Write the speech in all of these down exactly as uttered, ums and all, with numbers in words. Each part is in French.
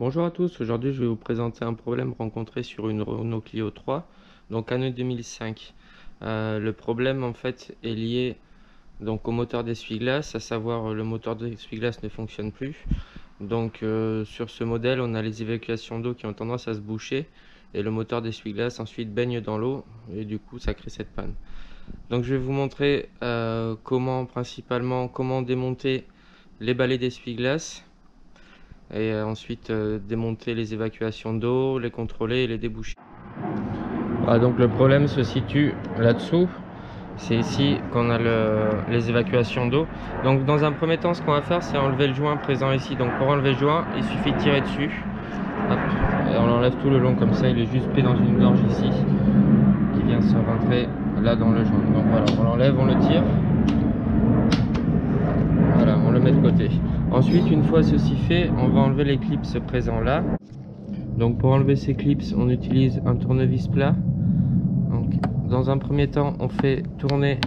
Bonjour à tous, aujourd'hui je vais vous présenter un problème rencontré sur une Renault Clio trois, donc année deux mille cinq. Euh, le problème en fait est lié donc au moteur d'essuie-glace, à savoir le moteur d'essuie-glace ne fonctionne plus. Donc euh, sur ce modèle on a les évacuations d'eau qui ont tendance à se boucher et le moteur d'essuie-glace ensuite baigne dans l'eau et du coup ça crée cette panne. Donc je vais vous montrer euh, comment principalement comment démonter les balais d'essuie-glace et ensuite euh, démonter les évacuations d'eau, les contrôler et les déboucher. Voilà, donc le problème se situe là-dessous, c'est ici qu'on a le, les évacuations d'eau. Donc dans un premier temps, ce qu'on va faire, c'est enlever le joint présent ici. Donc pour enlever le joint, il suffit de tirer dessus. Hop, et on l'enlève tout le long comme ça, il est juste pris dans une gorge ici qui vient se rentrer là dans le joint. Donc voilà, on l'enlève, on le tire. Voilà, on le met de côté. Ensuite, une fois ceci fait, on va enlever les clips présents là. Donc pour enlever ces clips, on utilise un tournevis plat. Donc dans un premier temps, on fait tourner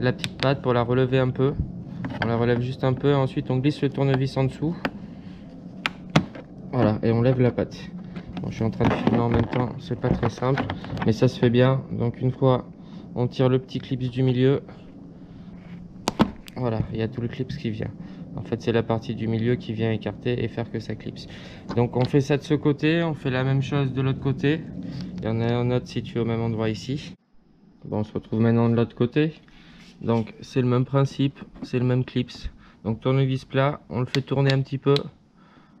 la petite patte pour la relever un peu. On la relève juste un peu, ensuite on glisse le tournevis en dessous. Voilà, et on lève la patte. Bon, je suis en train de filmer en même temps, c'est pas très simple, mais ça se fait bien. Donc une fois, on tire le petit clips du milieu. Voilà, il y a tout le clips qui vient. En fait, c'est la partie du milieu qui vient écarter et faire que ça clipse. Donc on fait ça de ce côté, on fait la même chose de l'autre côté. Il y en a un autre situé au même endroit ici. Bon, on se retrouve maintenant de l'autre côté. Donc c'est le même principe, c'est le même clips. Donc tournevis plat, on le fait tourner un petit peu.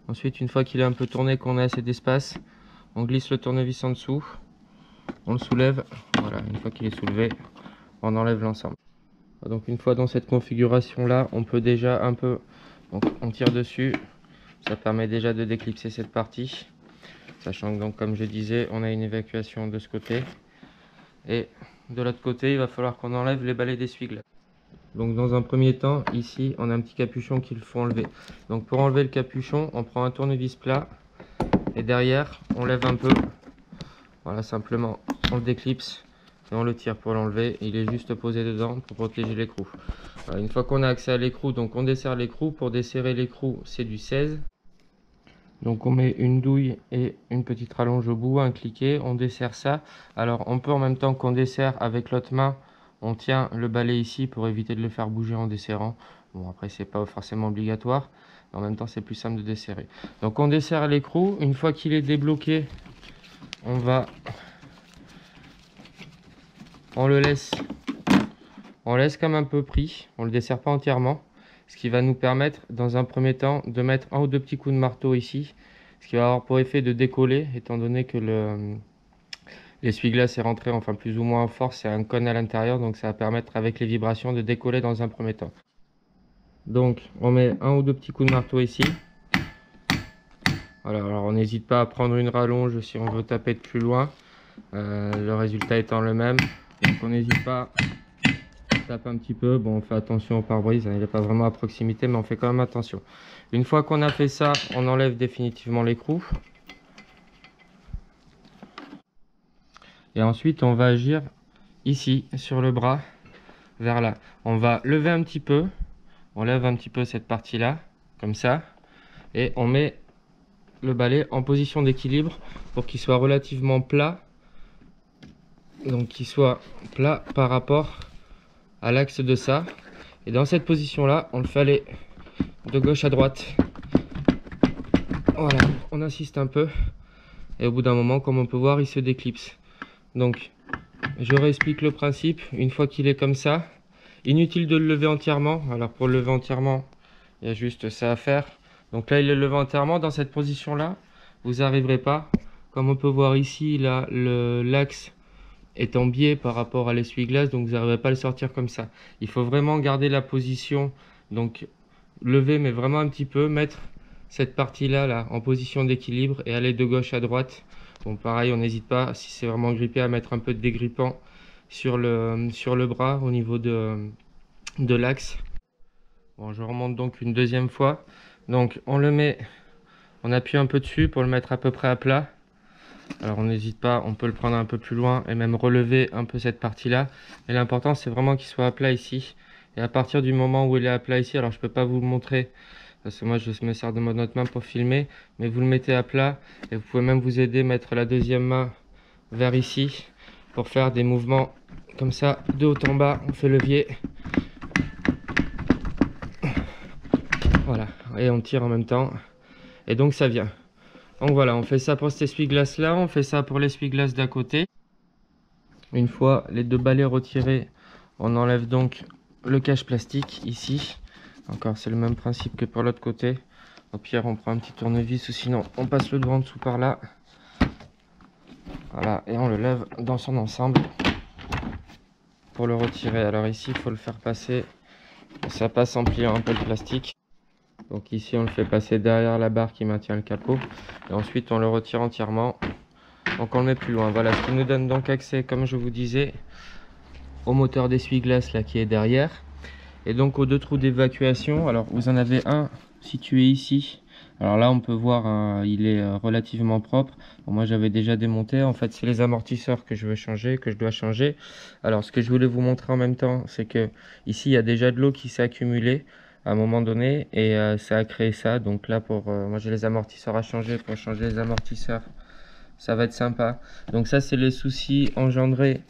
Ensuite, une fois qu'il est un peu tourné, qu'on a assez d'espace, on glisse le tournevis en dessous. On le soulève. Voilà, une fois qu'il est soulevé, on enlève l'ensemble. Donc une fois dans cette configuration là, on peut déjà un peu, donc on tire dessus, ça permet déjà de déclipser cette partie, sachant que donc comme je disais, on a une évacuation de ce côté, et de l'autre côté il va falloir qu'on enlève les balais d'essuie-glace. Donc dans un premier temps, ici on a un petit capuchon qu'il faut enlever. Donc pour enlever le capuchon, on prend un tournevis plat, et derrière on lève un peu, voilà, simplement on le déclipse. Et on le tire pour l'enlever, il est juste posé dedans pour protéger l'écrou. Une fois qu'on a accès à l'écrou, donc on desserre l'écrou. Pour desserrer l'écrou, c'est du seize. Donc on met une douille et une petite rallonge au bout, un cliquet, on desserre ça. Alors on peut en même temps qu'on desserre avec l'autre main, on tient le balai ici pour éviter de le faire bouger en desserrant. Bon, après c'est pas forcément obligatoire, mais en même temps c'est plus simple de desserrer. Donc on desserre l'écrou, une fois qu'il est débloqué, on va... On le laisse, on laisse comme un peu pris, on ne le desserre pas entièrement, ce qui va nous permettre dans un premier temps de mettre un ou deux petits coups de marteau ici, ce qui va avoir pour effet de décoller, étant donné que le l'essuie-glace est rentré, enfin plus ou moins en force, c'est un cône à l'intérieur, donc ça va permettre avec les vibrations de décoller dans un premier temps. Donc on met un ou deux petits coups de marteau ici. Voilà, alors on n'hésite pas à prendre une rallonge si on veut taper de plus loin, euh, le résultat étant le même. Donc on n'hésite pas, on tape un petit peu, bon on fait attention au pare-brise, hein, il n'est pas vraiment à proximité mais on fait quand même attention. Une fois qu'on a fait ça, on enlève définitivement l'écrou. Et ensuite on va agir ici, sur le bras, vers là. On va lever un petit peu, on lève un petit peu cette partie là, comme ça. Et on met le balai en position d'équilibre pour qu'il soit relativement plat. Donc qu'il soit plat par rapport à l'axe de ça. Et dans cette position là, on le fait aller de gauche à droite. Voilà, on insiste un peu. Et au bout d'un moment, comme on peut voir, il se déclipse. Donc, je réexplique le principe. Une fois qu'il est comme ça, inutile de le lever entièrement. Alors pour le lever entièrement, il y a juste ça à faire. Donc là, il est levé entièrement. Dans cette position là, vous n'arriverez pas. Comme on peut voir ici, là, l'axe est en biais par rapport à l'essuie-glace, donc vous n'arrivez pas à le sortir comme ça. Il faut vraiment garder la position, donc lever mais vraiment un petit peu, mettre cette partie là, là en position d'équilibre et aller de gauche à droite. Bon pareil, on n'hésite pas, si c'est vraiment grippé, à mettre un peu de dégrippant sur le, sur le bras au niveau de, de l'axe. Bon, je remonte donc une deuxième fois. Donc on le met, on appuie un peu dessus pour le mettre à peu près à plat. Alors on n'hésite pas, on peut le prendre un peu plus loin et même relever un peu cette partie là. Et l'important c'est vraiment qu'il soit à plat ici. Et à partir du moment où il est à plat ici, alors je ne peux pas vous le montrer parce que moi je me sers de mon autre main pour filmer, mais vous le mettez à plat et vous pouvez même vous aider à mettre la deuxième main vers ici pour faire des mouvements comme ça de haut en bas. On fait levier, voilà, et on tire en même temps et donc ça vient. Donc voilà, on fait ça pour cet essuie-glace là, on fait ça pour l'essuie-glace d'à côté. Une fois les deux balais retirés, on enlève donc le cache plastique ici. Encore, c'est le même principe que pour l'autre côté. Au pire, on prend un petit tournevis ou sinon on passe le devant dessous par là. Voilà, et on le lève dans son ensemble pour le retirer. Alors ici, il faut le faire passer. Ça passe en pliant un peu le plastique. Donc ici, on le fait passer derrière la barre qui maintient le capot. Et ensuite, on le retire entièrement. Donc on le met plus loin. Voilà, ce qui nous donne donc accès, comme je vous disais, au moteur d'essuie-glace là qui est derrière, et donc aux deux trous d'évacuation. Alors vous en avez un situé ici. Alors là on peut voir, hein, il est relativement propre. Bon, moi j'avais déjà démonté. En fait c'est les amortisseurs que je veux changer, que je dois changer. Alors ce que je voulais vous montrer en même temps, c'est que ici il y a déjà de l'eau qui s'est accumulée à un moment donné et euh, ça a créé ça. Donc là pour euh, moi j'ai les amortisseurs à changer. Pour changer les amortisseurs, ça va être sympa. Donc ça c'est les soucis engendrés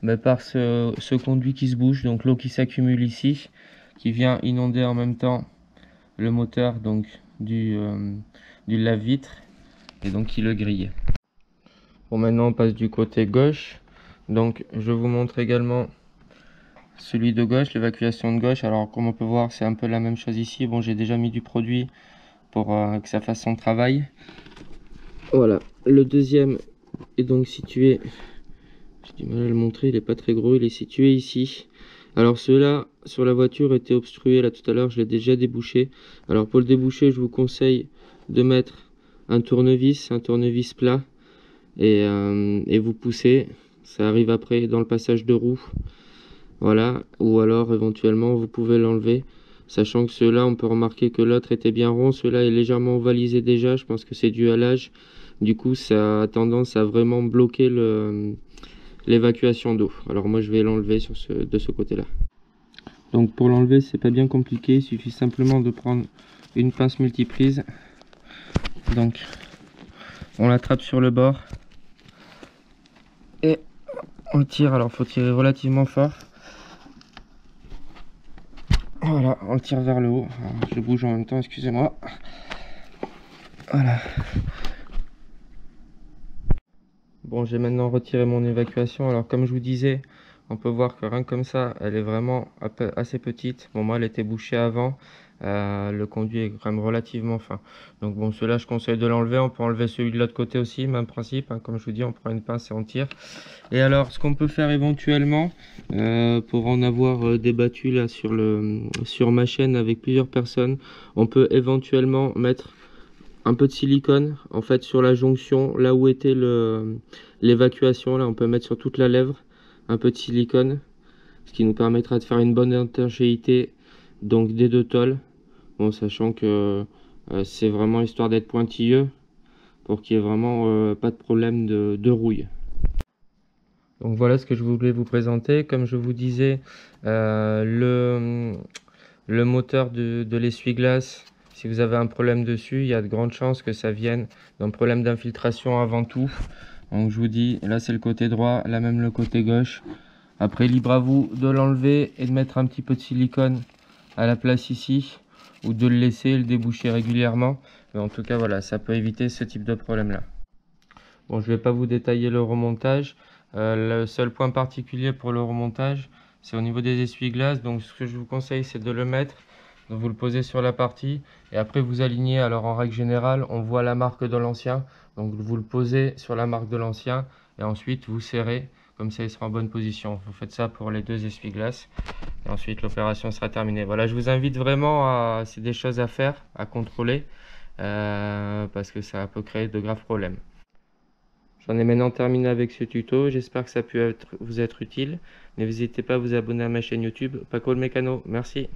mais par ce, ce conduit qui se bouge, donc l'eau qui s'accumule ici, qui vient inonder en même temps le moteur donc du, euh, du lave-vitre et donc qui le grille. Bon, maintenant on passe du côté gauche. Donc je vous montre également celui de gauche, l'évacuation de gauche. Alors comme on peut voir, c'est un peu la même chose ici. Bon, j'ai déjà mis du produit pour euh, que ça fasse son travail. Voilà, le deuxième est donc situé, j'ai du mal à le montrer, il n'est pas très gros, il est situé ici. Alors ceux-là, sur la voiture, étaient obstrués, là tout à l'heure, je l'ai déjà débouché. Alors pour le déboucher, je vous conseille de mettre un tournevis, un tournevis plat, et, euh, et vous poussez, ça arrive après dans le passage de roue. Voilà, ou alors éventuellement, vous pouvez l'enlever. Sachant que ceux-là, on peut remarquer que l'autre était bien rond, celui-là est légèrement ovalisé déjà, je pense que c'est dû à l'âge. Du coup, ça a tendance à vraiment bloquer le... l'évacuation d'eau. Alors moi je vais l'enlever sur ce, de ce côté là. Donc pour l'enlever, c'est pas bien compliqué, il suffit simplement de prendre une pince multiprise. Donc on l'attrape sur le bord et on tire. Alors faut tirer relativement fort. Voilà, on le tire vers le haut. Alors, je bouge en même temps, excusez-moi. Voilà. Bon, j'ai maintenant retiré mon évacuation. Alors comme je vous disais, on peut voir que rien que comme ça, elle est vraiment assez petite. Bon, moi elle était bouchée avant, euh, le conduit est quand même relativement fin. Donc bon, celui-là je conseille de l'enlever. On peut enlever celui de l'autre côté aussi, même principe, hein. Comme je vous dis, on prend une pince et on tire. Et alors ce qu'on peut faire éventuellement, euh, pour en avoir débattu là sur, le, sur ma chaîne avec plusieurs personnes, on peut éventuellement mettre un peu de silicone en fait sur la jonction là où était le l'évacuation. Là on peut mettre sur toute la lèvre un peu de silicone, ce qui nous permettra de faire une bonne intergéité donc des deux tôles. Bon, sachant que euh, c'est vraiment histoire d'être pointilleux pour qu'il y ait vraiment euh, pas de problème de, de rouille. Donc voilà ce que je voulais vous présenter. Comme je vous disais, euh, le le moteur de, de l'essuie-glace, si vous avez un problème dessus, il y a de grandes chances que ça vienne d'un problème d'infiltration avant tout. Donc je vous dis, là c'est le côté droit, là même le côté gauche. Après, libre à vous de l'enlever et de mettre un petit peu de silicone à la place ici, ou de le laisser le déboucher régulièrement. Mais en tout cas, voilà, ça peut éviter ce type de problème-là. Bon, je ne vais pas vous détailler le remontage. Euh, le seul point particulier pour le remontage, c'est au niveau des essuie-glaces. Donc ce que je vous conseille, c'est de le mettre. Vous le posez sur la partie et après vous alignez. Alors en règle générale, on voit la marque de l'ancien. Donc vous le posez sur la marque de l'ancien et ensuite vous serrez. Comme ça, il sera en bonne position. Vous faites ça pour les deux essuie-glaces. Et ensuite, l'opération sera terminée. Voilà, je vous invite vraiment à... C'est des choses à faire, à contrôler. Euh, parce que ça peut créer de graves problèmes. J'en ai maintenant terminé avec ce tuto. J'espère que ça a pu être, vous être utile. N'hésitez pas à vous abonner à ma chaîne YouTube, Paco le Mécano. Merci.